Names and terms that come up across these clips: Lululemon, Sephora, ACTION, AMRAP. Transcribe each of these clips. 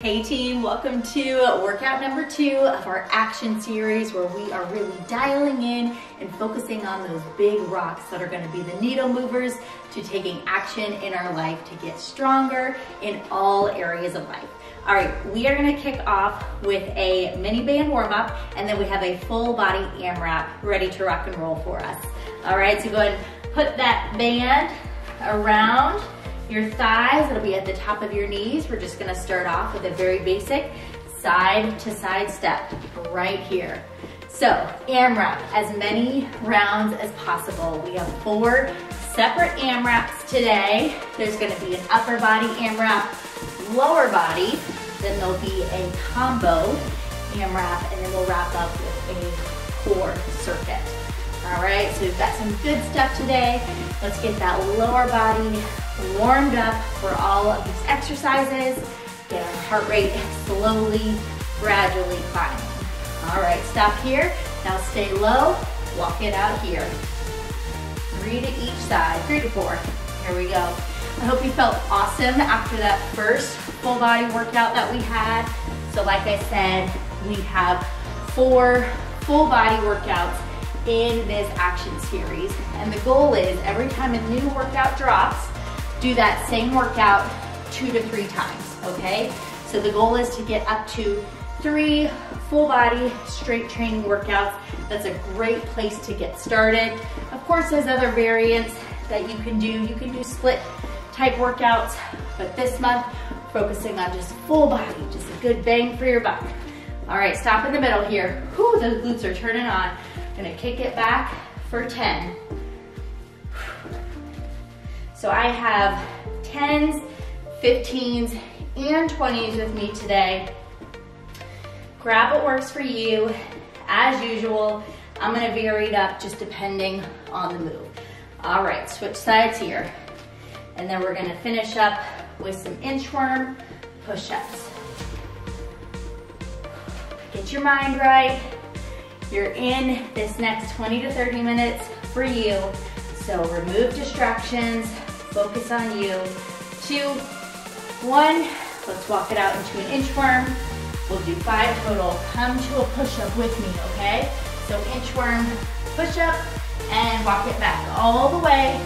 Hey team, welcome to workout number 2 of our action series where we are really dialing in and focusing on those big rocks that are going to be the needle movers to taking action in our life to get stronger in all areas of life. All right, we are going to kick off with a mini band warm up and then we have a full body AMRAP ready to rock and roll for us. All right, so go ahead and put that band around your thighs, it'll be at the top of your knees. We're just gonna start off with a very basic side to side step right here. So AMRAP, as many rounds as possible. We have 4 separate AMRAPs today. There's gonna be an upper body AMRAP, lower body, then there'll be a combo AMRAP, and then we'll wrap up with a core circuit. All right, so we've got some good stuff today. Let's get that lower body warmed up for all of these exercises. Get our heart rate slowly, gradually climbing. All right, stop here. Now stay low, walk it out here. 3 to each side, 3 to 4. Here we go. I hope you felt awesome after that first full body workout that we had. So like I said, we have 4 full body workouts in this action series. And the goal is every time a new workout drops, do that same workout 2 to 3 times, okay? So the goal is to get up to 3 full body straight training workouts. That's a great place to get started. Of course, there's other variants that you can do. You can do split type workouts, but this month, focusing on just full body, just a good bang for your buck. All right, stop in the middle here. Whew, those glutes are turning on. I'm gonna kick it back for 10. So I have 10s, 15s, and 20s with me today. Grab what works for you. As usual, I'm gonna vary it up just depending on the move. All right, switch sides here. And then we're gonna finish up with some inchworm push-ups. Get your mind right. You're in this next 20 to 30 minutes for you. So remove distractions, focus on you. 2, 1, let's walk it out into an inchworm. We'll do 5 total. Come to a push-up with me, okay? So inchworm, push-up, and walk it back all the way.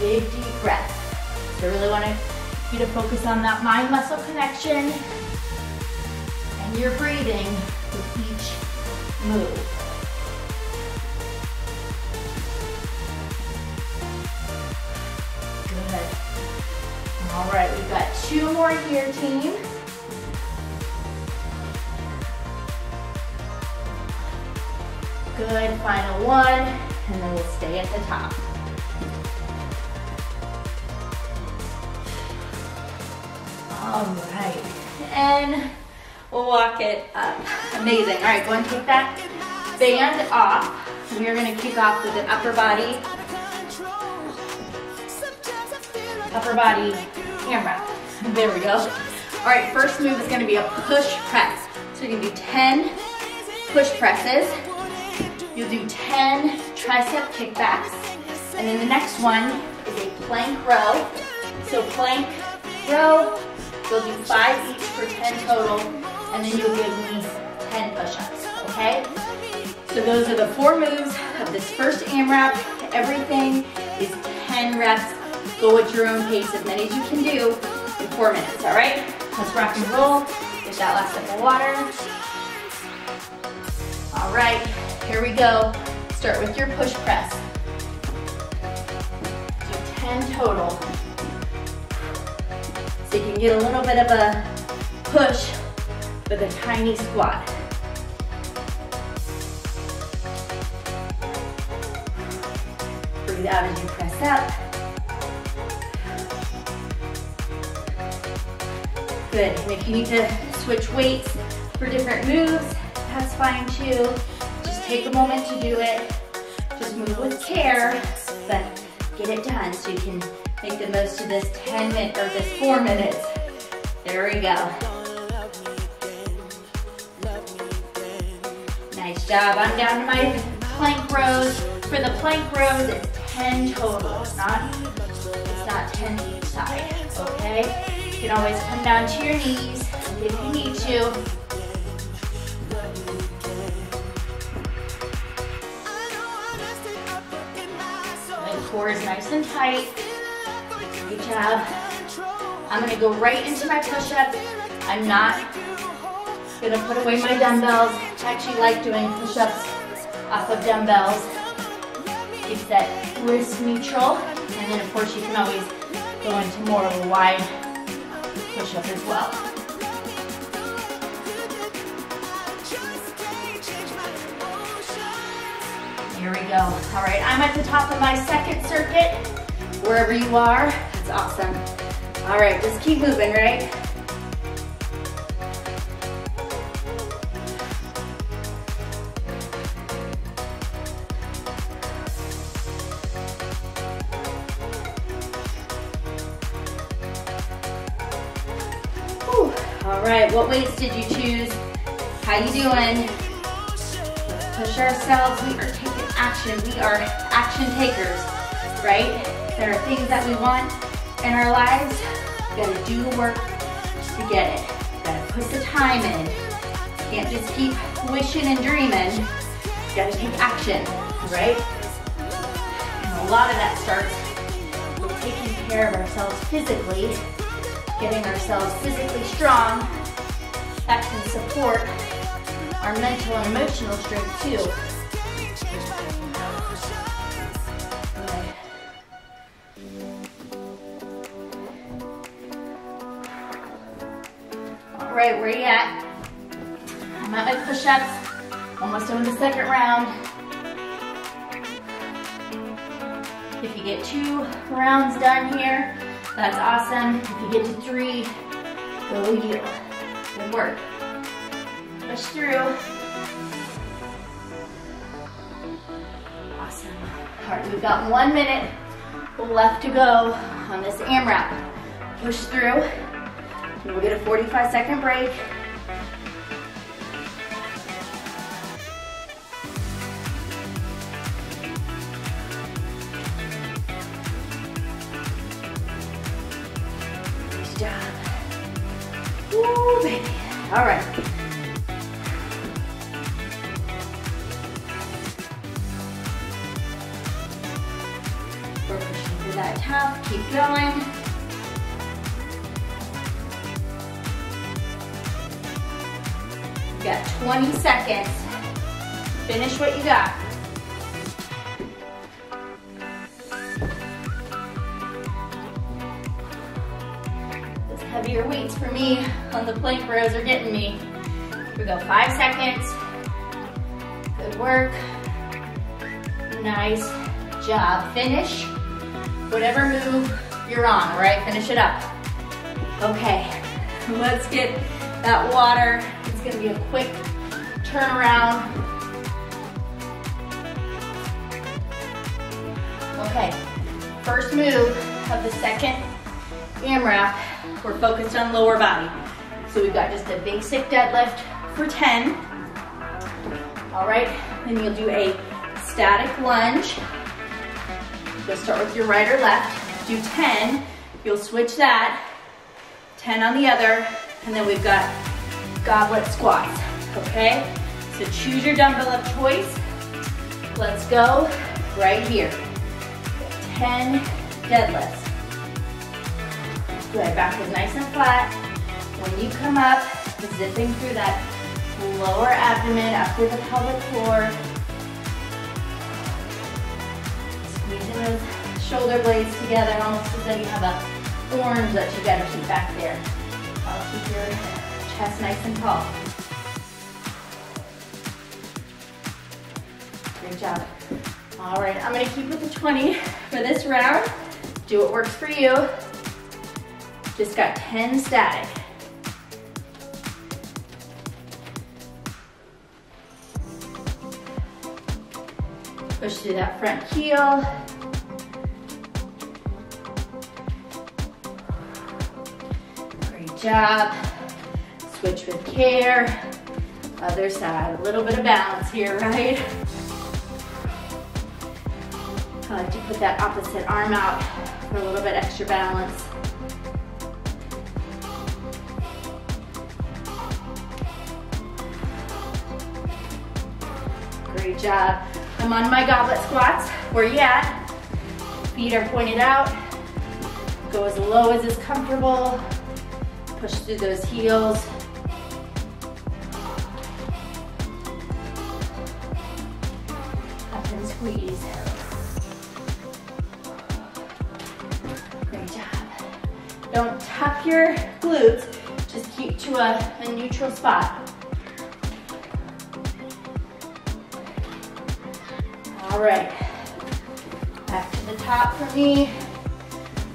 Big, deep breath. So I really want you to focus on that mind-muscle connection and your breathing with each move. All right, we've got 2 more here, team. Good, final 1, and then we'll stay at the top. All right, and we'll walk it up. Amazing. All right, go and take that band off. We're gonna kick off with an upper body AMRAP. There we go. All right, first move is gonna be a push press. So you're gonna do 10 push presses. You'll do 10 tricep kickbacks. And then the next one is a plank row. So plank row, you'll do 5 each for 10 total, and then you'll give me 10 push-ups, okay? So those are the 4 moves of this first AMRAP. Everything is 10 reps. Go at your own pace, as many as you can do in 4 minutes, all right? Let's rock and roll. Get that last sip of water. All right, here we go. Start with your push press. Do 10 total. So you can get a little bit of a push with a tiny squat. Breathe out as you press up. Good, and if you need to switch weights for different moves, that's fine too. Just take a moment to do it. Just move with care, but get it done so you can make the most of this 4 minutes. There we go. Nice job. I'm down to my plank rows. For the plank rows, it's 10 total. It's not 10 each side, okay? You can always come down to your knees and give nice and tight. Good job. I'm going to go right into my push-up. I'm not going to put away my dumbbells. I actually like doing push-ups off of dumbbells. Keeps that wrist neutral. And then, of course, you can always go into more of a wide push-up as well. Here we go. All right, I'm at the top of my second circuit. Wherever you are, that's awesome. All right, just keep moving, right? Whew. All right, what weights did you choose? How you doing? Let's push ourselves. We are taking action. We are action takers, right? There are things that we want in our lives. We've got to do the work to get it. We've got to put the time in. You can't just keep wishing and dreaming. You've got to take action, right? And a lot of that starts with taking care of ourselves physically, getting ourselves physically strong. That can support our mental and emotional strength too. Alright, where are you at? I'm at my push-ups. Almost done with the second round. If you get 2 rounds done here, that's awesome. If you get to 3, go you. Good work. Push through. Awesome. Alright, we've got 1 minute left to go on this AMRAP. Push through. We'll get a 45-second break. Good job. Woo, baby. All right. We're pushing through that tough. Keep going. Got 20 seconds. Finish what you got. Those heavier weights for me on the plank rows are getting me. Here we go, 5 seconds. Good work. Nice job. Finish whatever move you're on, all right? Finish it up. Okay, let's get that water. It's going to be a quick turnaround. Okay, first move of the second AMRAP, we're focused on lower body. So we've got just a basic deadlift for 10. All right, then you'll do a static lunge. You'll start with your right or left, do 10. You'll switch that, 10 on the other, and then we've got goblet squats, okay? So choose your dumbbell of choice. Let's go right here. 10 deadlifts. Good, back is nice and flat. When you come up, zipping through that lower abdomen, up through the pelvic floor. Squeezing those shoulder blades together, almost as though you have an orange that you gotta keep back there. I'll keep your chest nice and tall. Great job. All right, I'm gonna keep with the 20 for this round. Do what works for you. Just got 10 static. Push through that front heel. Great job. Switch with care. Other side, a little bit of balance here, right? I like to put that opposite arm out for a little bit extra balance. Great job. I'm on my goblet squats. Where you at? If Feet are pointed out. Go as low as is comfortable. Push through those heels. Up and squeeze. Great job. Don't tuck your glutes. Just keep to a neutral spot. All right. Back to the top for me.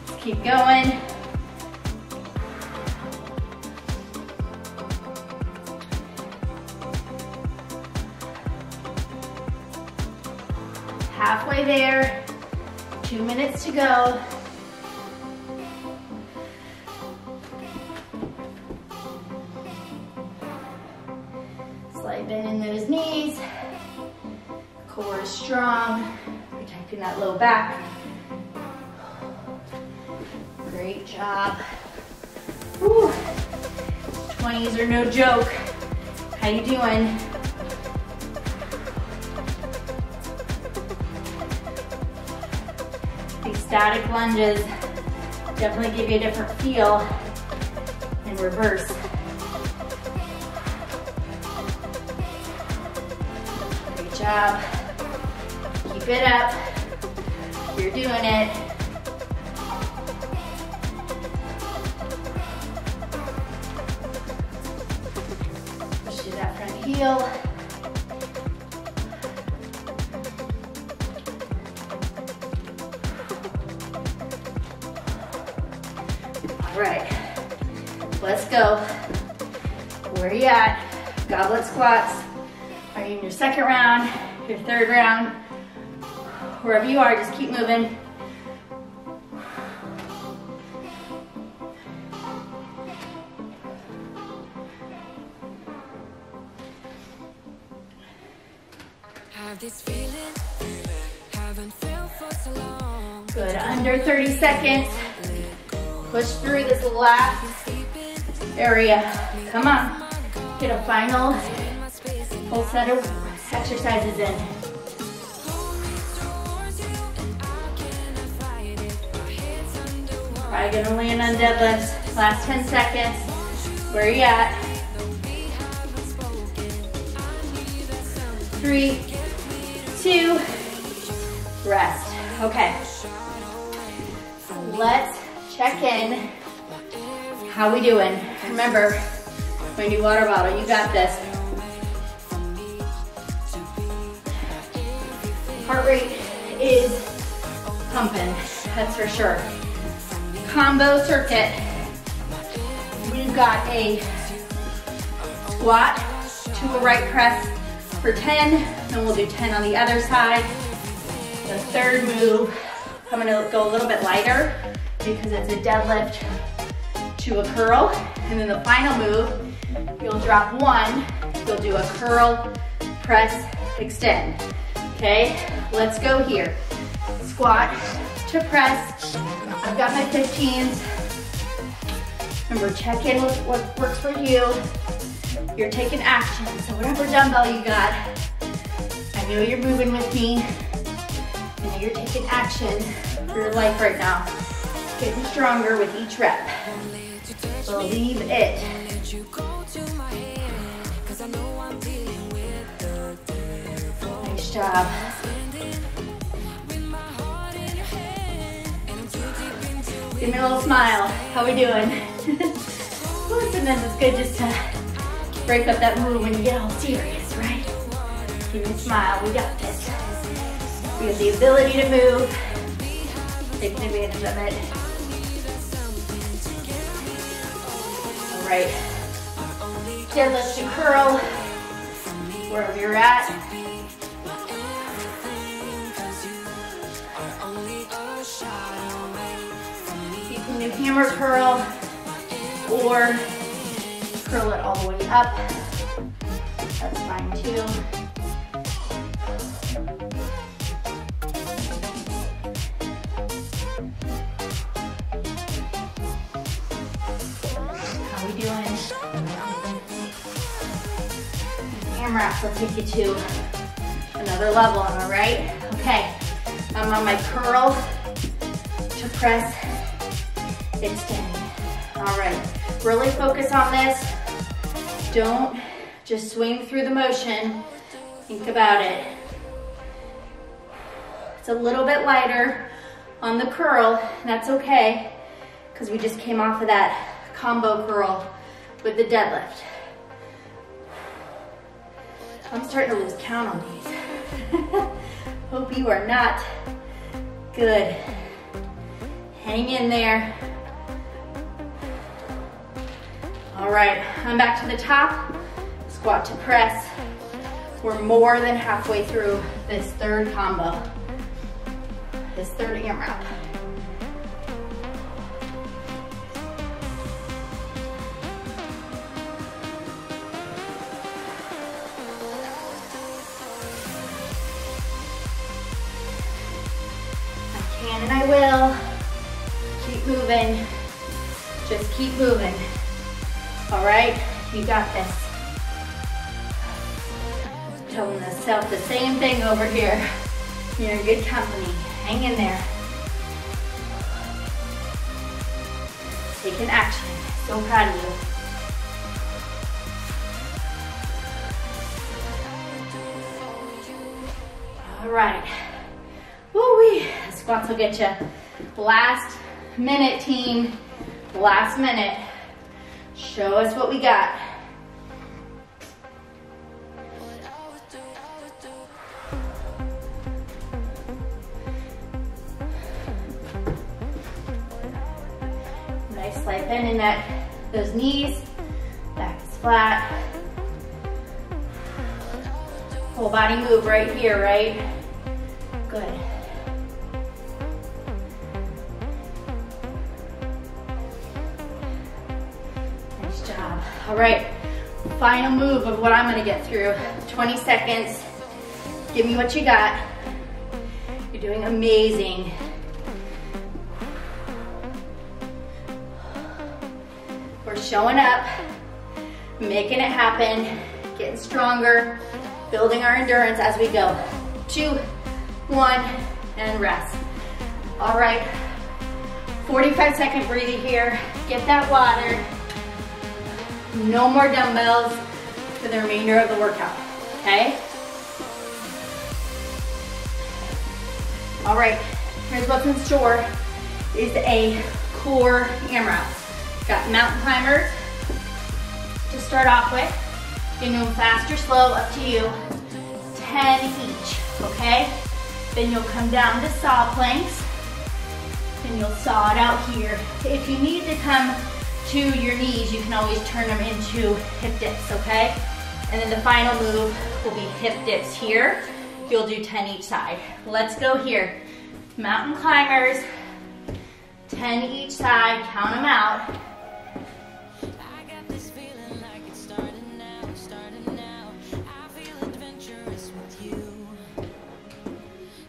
Let's keep going. Halfway there. 2 minutes to go. Slight bend in those knees. Core is strong. Protecting that low back. Great job. Whew. 20s are no joke. How you doing? These static lunges definitely give you a different feel in reverse. Great job. Keep it up. You're doing it. Push through that front heel. All right, let's go. Where are you at? Goblet squats. Are you in your second round, your third round? Wherever you are, just keep moving. Have this feeling, haven't felt for so long. Good, under 30 seconds. Push through this last area. Come on. Get a final whole set of exercises in. Probably gonna land on deadlifts. Last 10 seconds. Where are you at? 3, 2, rest. Okay. So let's check in. How we doing? Remember, my new water bottle, you got this. Heart rate is pumping, that's for sure. Combo circuit. We've got a squat to a right press for 10, then we'll do 10 on the other side. The third move, I'm gonna go a little bit lighter, because it's a deadlift to a curl. And then the final move, you'll drop one, you'll do a curl, press, extend. Okay, let's go here. Squat to press. I've got my 15s. Remember, check in with what works for you. You're taking action, so whatever dumbbell you got, I know you're moving with me. I know you're taking action for your life right now. Getting stronger with each rep. Believe it. Nice job. Give me a little smile. How we doing? Sometimes it's good just to break up that mood when you get all serious, right? Give me a smile. We got this. We have the ability to move. Taking advantage of it. Right. Deadlift to curl, wherever you're at. You can do hammer curl or curl it all the way up. That's fine too. AMRAP will take you to another level, alright? Okay, I'm on my curl to press, extend. All right, really focus on this. Don't just swing through the motion. Think about it. It's a little bit lighter on the curl, and that's okay, because we just came off of that combo curl with the deadlift. I'm starting to lose count on these. Hope you are not. Good. Hang in there. All right, I'm back to the top. Squat to press. We're more than halfway through this third combo, this third AMRAP. And I will. Keep moving. Just keep moving. All right, you got this. Telling myself the same thing over here. You're in good company. Hang in there. Take an action. So proud of you. All right. Woo-wee. Squats will get you. Last minute, team. Last minute. Show us what we got. Nice slight bend in that, those knees. Back is flat. Whole body move right here, right? Good. All right, final move of what I'm gonna get through. 20 seconds, give me what you got. You're doing amazing. We're showing up, making it happen, getting stronger, building our endurance as we go. 2, 1, and rest. All right, 45-second breather here. Get that water. No more dumbbells for the remainder of the workout, okay? All right, here's what's in store is a core AMRAP. Got mountain climbers to start off with. You can do them fast or slow, up to you. 10 each, okay? Then you'll come down to saw planks, and you'll saw it out here. If you need to come to your knees, you can always turn them into hip dips, okay? And then the final move will be hip dips here. You'll do 10 each side. Let's go here. Mountain climbers, 10 each side, count them out. I got this feeling like it's starting now, starting now. I feel adventurous with you.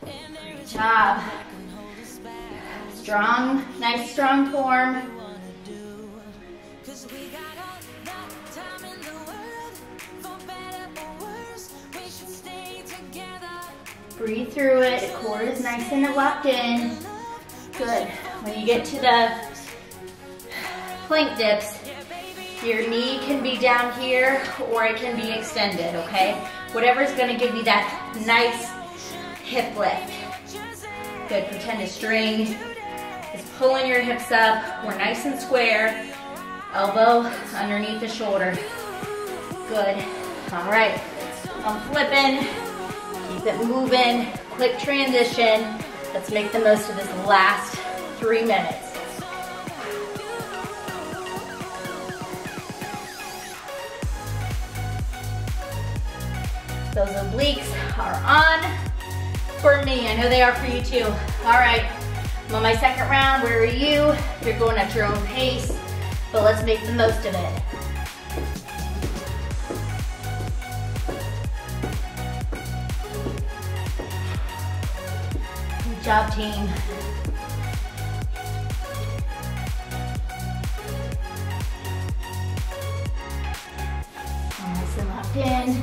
And there is job. Strong, nice strong form. Breathe through it, the core is nice and locked in. Good. When you get to the plank dips, your knee can be down here or it can be extended, okay? Whatever's gonna give you that nice hip lift. Good, pretend a string is pulling your hips up. We're nice and square, elbow underneath the shoulder. Good, all right, I'm flipping. Keep it moving, quick transition. Let's make the most of this last 3 minutes. Those obliques are on for me. I know they are for you too. All right, I'm on my second round. Where are you? You're going at your own pace, but let's make the most of it. Good job, team. Nice and locked in.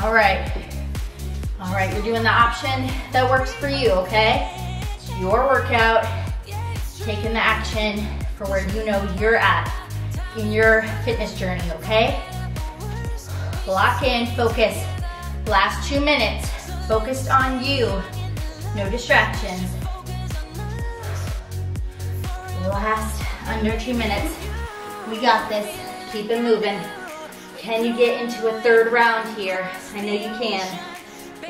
All right. All right, you're doing the option that works for you, okay? It's your workout, taking the action for where you know you're at in your fitness journey, okay? Lock in, focus. Last 2 minutes, focused on you. No distractions. Last under 2 minutes. We got this. Keep it moving. Can you get into a third round here? I know you can.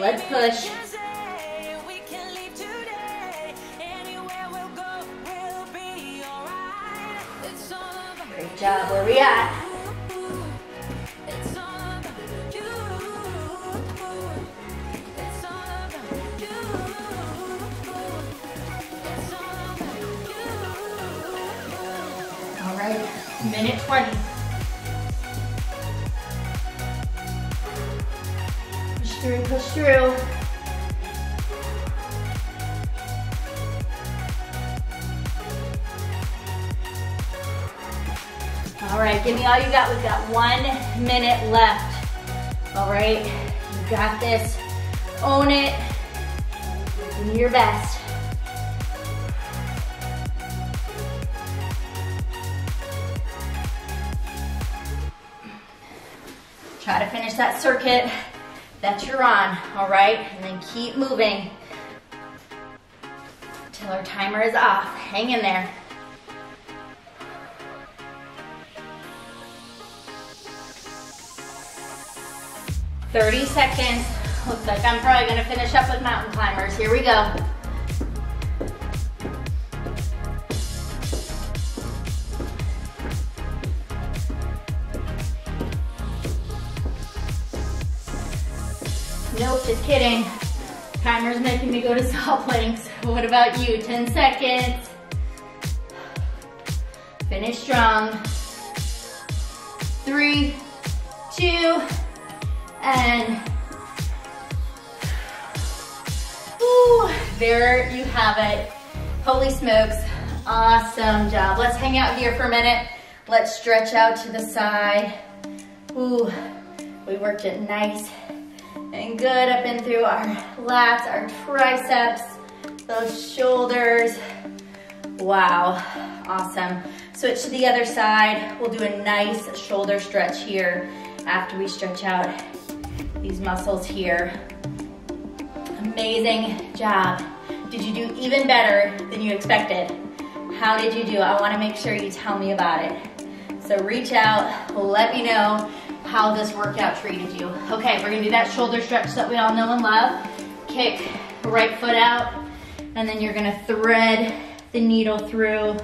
Let's push. Great job. Where we at? Minute 20. Push through, push through. All right, give me all you got. We've got 1 minute left. All right, you got this. Own it. Do your best. Try to finish that circuit that you're on, all right? And then keep moving till our timer is off. Hang in there. thirty seconds. Looks like I'm probably gonna finish up with mountain climbers. Here we go. Nope, just kidding. Timer's making me go to saw planks. What about you? 10 seconds. Finish strong. 3, 2, and... Ooh, there you have it. Holy smokes, awesome job. Let's hang out here for a minute. Let's stretch out to the side. Ooh, we worked it nice and good up in through our lats, our triceps, those shoulders. Wow, awesome. Switch to the other side. We'll do a nice shoulder stretch here after we stretch out these muscles here. Amazing job. Did you do even better than you expected? How did you do? I wanna make sure you tell me about it. So reach out, let me know how this workout treated you. Okay, we're gonna do that shoulder stretch that we all know and love. Kick right foot out, and then you're gonna thread the needle through,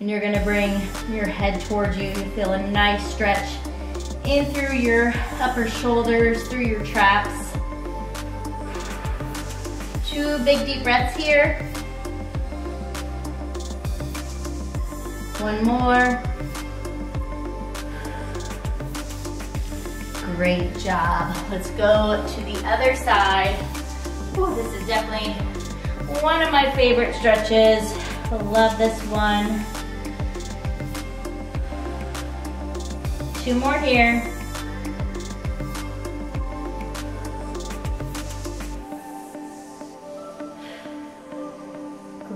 and you're gonna bring your head towards you. You feel a nice stretch in through your upper shoulders, through your traps. 2 big deep breaths here. 1 more. Great job. Let's go to the other side. Ooh, this is definitely one of my favorite stretches. I love this one. 2 more here.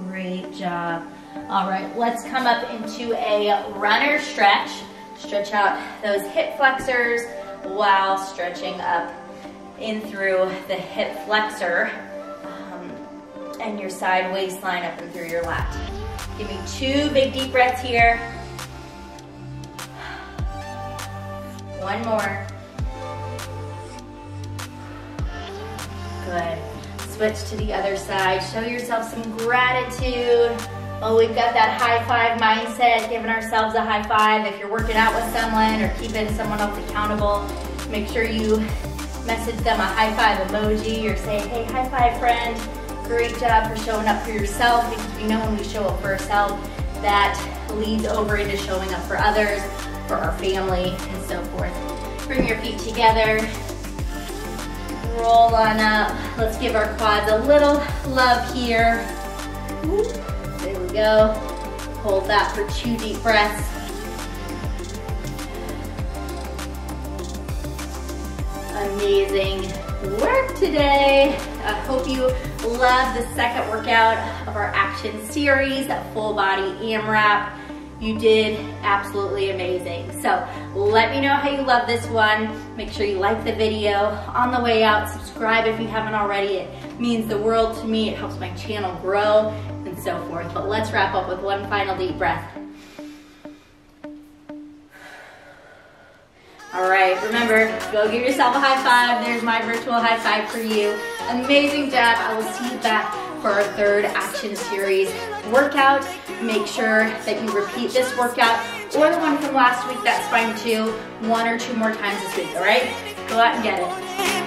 Great job. All right, let's come up into a runner stretch. Stretch out those hip flexors while stretching up in through the hip flexor and your side waistline up and through your lat. Give me 2 big deep breaths here. 1 more. Good. Switch to the other side. Show yourself some gratitude. Oh, we've got that high five mindset, giving ourselves a high five. If you're working out with someone or keeping someone else accountable, make sure you message them a high five emoji or say, hey, high five friend, great job for showing up for yourself, because we know when we show up for ourselves, that leads over into showing up for others, for our family, and so forth. Bring your feet together, roll on up. Let's give our quads a little love here. There we go. Hold that for 2 deep breaths. Amazing. work today. I hope you love the second workout of our action series, full body AMRAP. You did absolutely amazing. So let me know how you love this one. Make sure you like the video. On the way out, subscribe if you haven't already. It means the world to me. It helps my channel grow and so forth. But let's wrap up with one final deep breath. All right, remember, go give yourself a high five. There's my virtual high five for you. Amazing job. I will see you back for our third action series workout. Make sure that you repeat this workout or the one from last week, that's fine too, 1 or 2 more times this week, all right? Go out and get it.